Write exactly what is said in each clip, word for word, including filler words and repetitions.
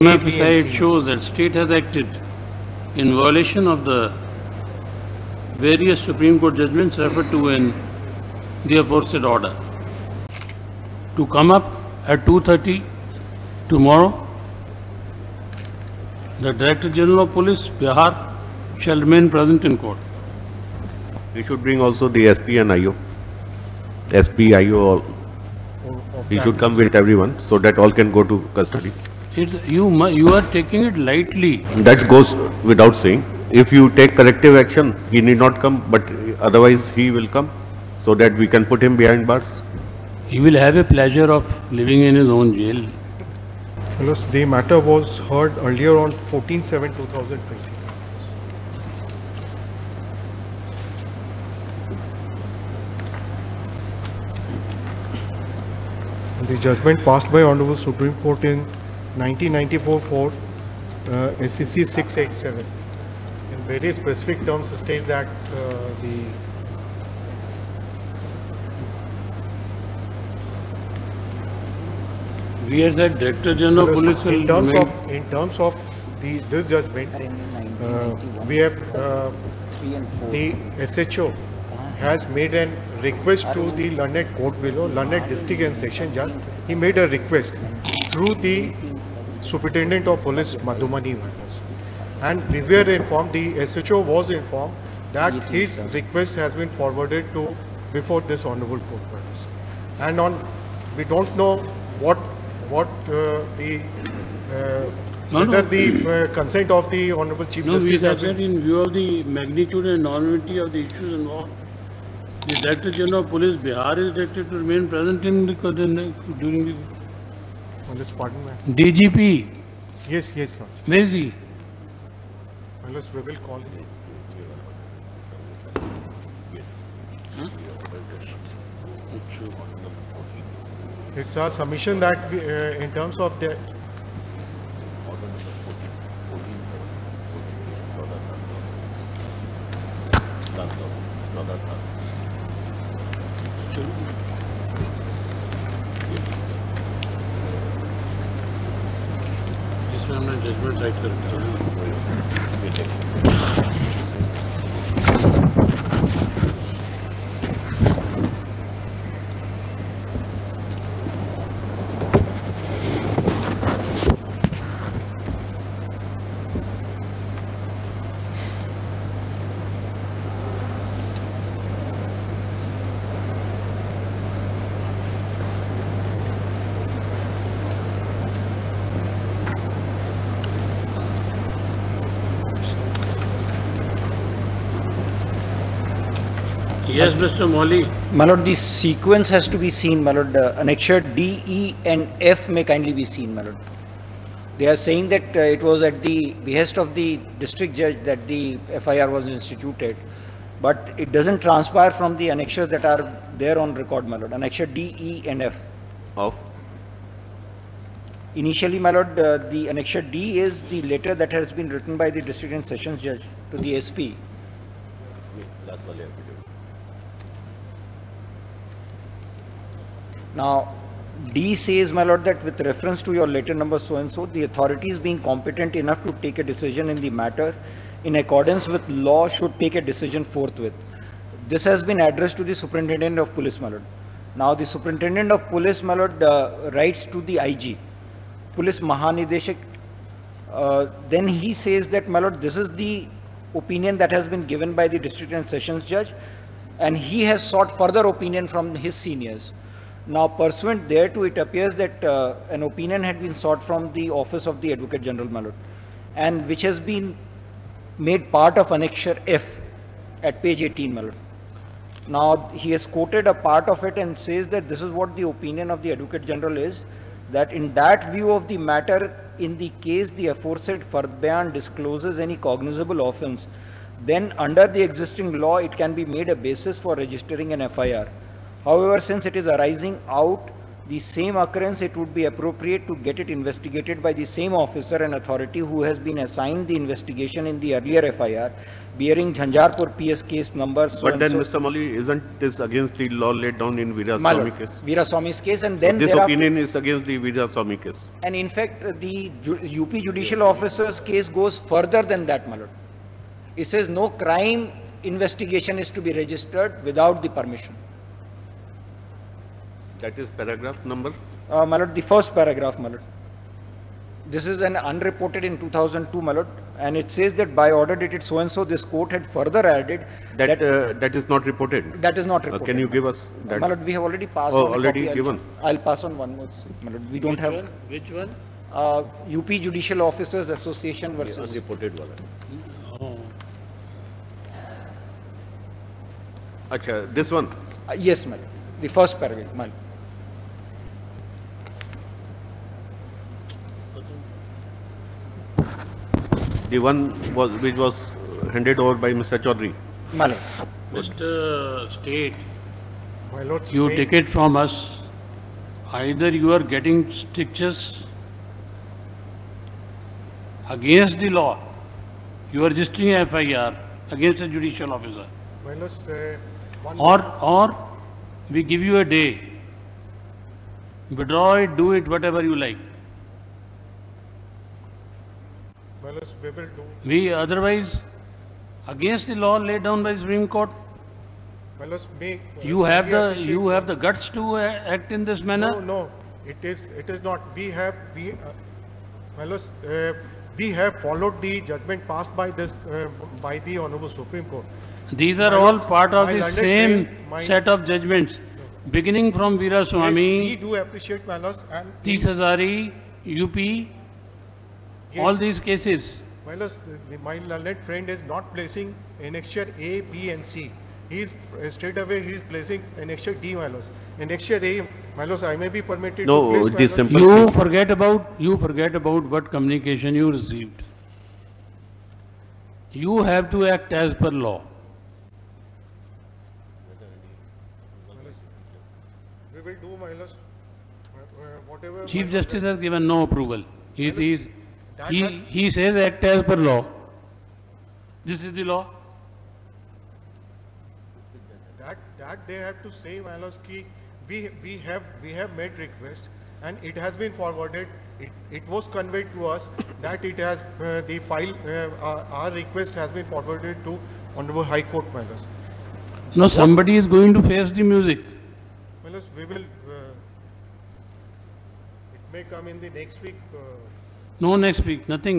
It shows that state has acted in violation of the various Supreme Court judgments referred to in the aforesaid order to come up at two thirty tomorrow. The Director General of Police, Bihar, shall remain present in court. We should bring also the S P and I O. S P, I O, all. We should come with everyone so that all can go to custody. It's, you you are taking it lightly. That goes without saying. If you take corrective action, he need not come, but otherwise he will come, so that we can put him behind bars. He will have a pleasure of living in his own jail. Fellows, the matter was heard earlier on fourteen seven two thousand twenty. The judgment passed by Honorable Supreme Court in nineteen ninety-four for uh, S C C six eighty-seven in very specific terms states that uh, the we as a Director General of Police in terms of in terms of the this judgment uh, we have uh, the S H O has made an request to the learned court below, learned district and section judge. He made a request through the Superintendent of Police Madhumani, and we were informed, the S H O was informed that his request has been forwarded to before this honorable court, and on we don't know what what uh, the uh, no, whether no. the uh, consent of the honorable chief no, justice has been. In view of the magnitude and enormity of the issues involved, the Director General of Police Bihar is directed to remain present in the during the. On this pardon, D G P. Yes, yes, sir. Mazi. Unless we will call him. Huh? It's our submission that we, uh, in terms of the. Judgment right here. Yes, Mister Mali. Malad, the sequence has to be seen, Malad. Uh, annexure D, E and F may kindly be seen, Malad. They are saying that uh, it was at the behest of the district judge that the F I R was instituted, but it doesn't transpire from the annexures that are there on record, Malad. Annexure D, E and F. Of? Initially, Malad, uh, the annexure D is the letter that has been written by the district and sessions judge to the S P. Now, D says, my lord, that with reference to your letter number so and so, the authorities being competent enough to take a decision in the matter in accordance with law should take a decision forthwith. This has been addressed to the Superintendent of Police, my lord. Now, the Superintendent of Police, my lord, uh, writes to the I G, Police Mahanideshik. Uh, then he says that, my lord, this is the opinion that has been given by the District and Sessions Judge, and he has sought further opinion from his seniors. Now, pursuant thereto, it appears that uh, an opinion had been sought from the office of the Advocate General, Malur, and which has been made part of Annexure F at page eighteen, Malur. Now, he has quoted a part of it and says that this is what the opinion of the Advocate General is, that in that view of the matter, in the case the aforesaid further bayan discloses any cognizable offence, then under the existing law, it can be made a basis for registering an F I R. However, since it is arising out the same occurrence, it would be appropriate to get it investigated by the same officer and authority who has been assigned the investigation in the earlier F I R bearing Janjarpur P S case number so But then, so. Mister Mali, isn't this against the law laid down in Veeraswami case? Veeraswami's case, and then so this opinion is against the Veeraswami case. And in fact, the U P Judicial Officers case goes further than that, Malad. It says no crime investigation is to be registered without the permission. That is paragraph number? Uh, Malad, the first paragraph, Malad. This is an unreported in two thousand two, Malad, and it says that by order dated so and so, this court had further added that that, uh, that is not reported. That is not reported. Uh, can you give us that? Malad, we have already passed. Oh, on already copy. given. I'll, I'll pass on one more. Malad, we don't which have. One? Which one? Uh, U P Judicial Officers Association versus. Yeah, unreported one. Oh. Achha, this one? Uh, yes, Malad. The first paragraph, Malad. The one was which was handed over by Mister Chaudhry. Mali. Mister State, you take it from us. Either you are getting strictures against the law, you are registering an F I R against a judicial officer, or or we give you a day. Withdraw it, do it, whatever you like. We, will do. we otherwise, against the law laid down by the Supreme Court, well, may, uh, you have the you have the guts to uh, act in this manner. No, no, it is it is not. We have we, uh, well, uh, we have followed the judgment passed by this uh, by the Honorable Supreme Court. These are well, all part of the same my, set of judgments, yes. Beginning from Veeraswami, yes, we do appreciate Malos and T. Sazari, U P. Yes. All these cases. My learned friend is not placing annexure A, B, and C. He is straight away he is placing annexure D, Malos. Annexure A, Malos, I may be permitted no, to place. No, it is simple. You forget about you forget about what communication you received. You have to act as per law. We will do, Malos. Whatever. Chief Justice has given no approval. He is. He, he says act as per law. This is the law. That that they have to say, Malosky, we we have we have made request and it has been forwarded. It it was conveyed to us that it has uh, the file uh, uh, our request has been forwarded to Honorable High Court, Malos. No, somebody is going to face the music. Malos, we will. Uh, it may come in the next week. Uh, No, next week, nothing.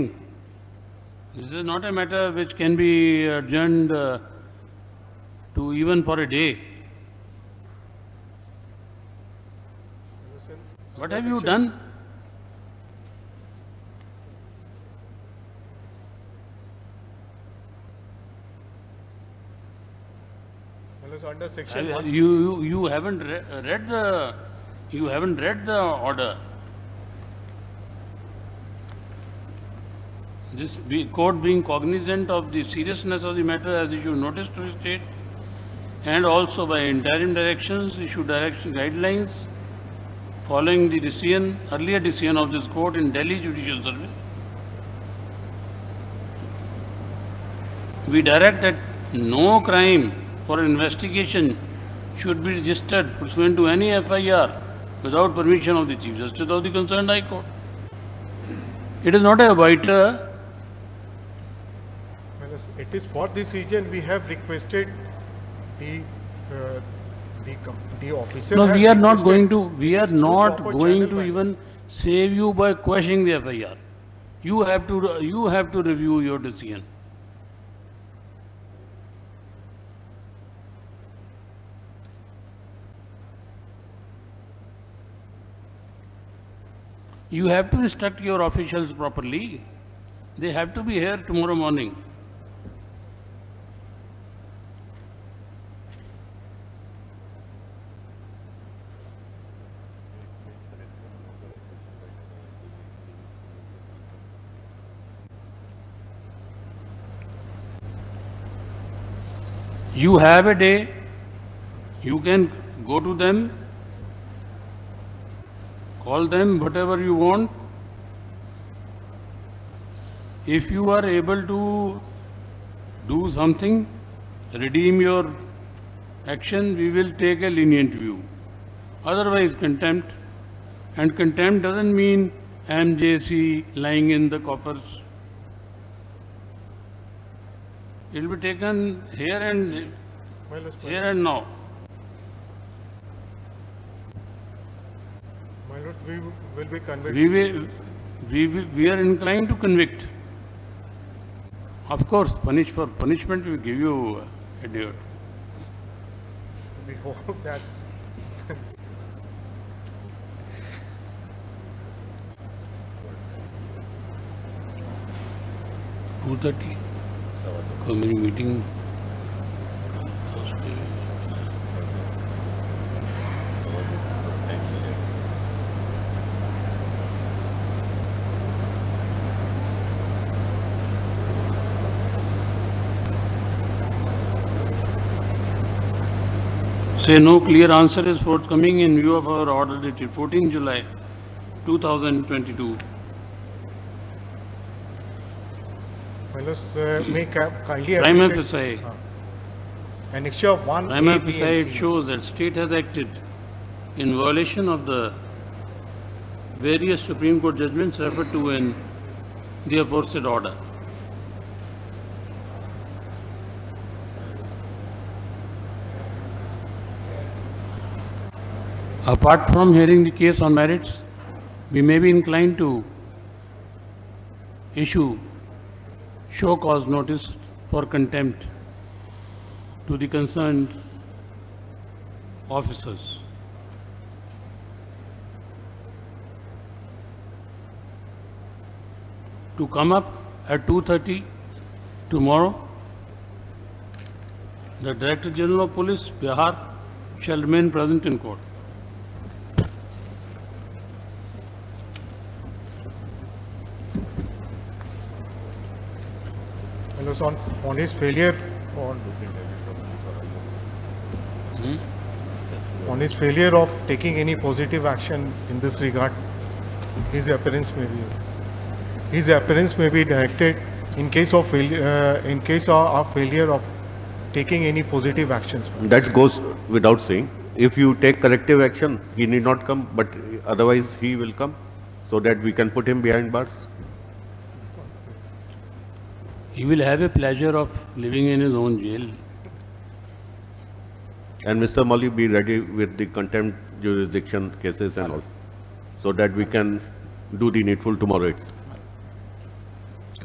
This is not a matter which can be adjourned uh, to even for a day. What have you done? Under section one. You, you, you haven't re read the, you haven't read the order. This be, court being cognizant of the seriousness of the matter has issued notice to the state and also by interim directions issued direction guidelines following the decision, earlier decision of this court in Delhi Judicial Service. We direct that no crime for investigation should be registered pursuant to any F I R without permission of the Chief Justice of the concerned High Court. It is not a vital. It is for this region we have requested the uh, the, the officer. No, we are not going to. We are not going to even save you by quashing the F I R. You have to. You have to review your decision. You have to instruct your officials properly. They have to be here tomorrow morning. You have a day, you can go to them Call them whatever you want. If you are able to do something, redeem your action, we will take a lenient view. Otherwise, contempt. And contempt doesn't mean M J C lying in the coffers. It will be taken here and here and now. My Lord, we will be convicted. We will, we will, we are inclined to convict. Of course, punish for punishment we give you a deed. We hope that. two thirty. Community meeting. Say no clear answer is forthcoming in view of our order dated fourteenth July two thousand twenty-two. Prime F S I. An issue of one. Prime F S I, it shows that state has acted in violation of the various Supreme Court judgments referred to in the aforesaid order. Apart from hearing the case on merits, we may be inclined to issue show cause notice for contempt to the concerned officers. To come up at two thirty tomorrow, the Director General of Police, Bihar, shall remain present in court. On, on his failure on, hmm? on his failure of taking any positive action in this regard, his appearance may be his appearance may be directed in case of failure uh, in case of, of failure of taking any positive actions. That goes without saying. If you take corrective action, he need not come, but otherwise he will come, so that we can put him behind bars. He will have a pleasure of living in his own jail. And Mister Mali, be ready with the contempt jurisdiction cases and all, so that we can do the needful tomorrow.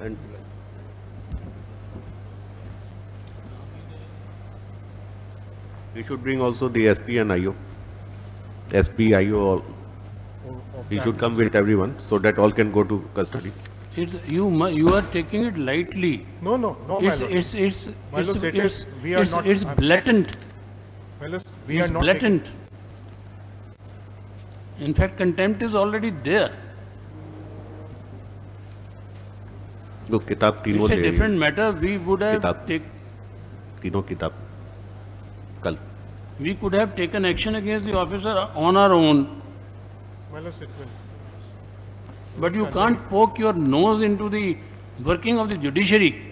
And we should bring also the S P and I O. S P, I O, all. He should come with everyone, so that all can go to custody. It's, you you are taking it lightly. No, no, no, it's, it's, it's, it's, it's, it's, we are it's, not, it's blatant. We it's are not blatant. Taking. In fact, contempt is already there. No, kitab tino it's a different matter. We would have taken. Tino kitab. Kal. We could have taken action against the officer on our own. But you can't poke your nose into the working of the judiciary.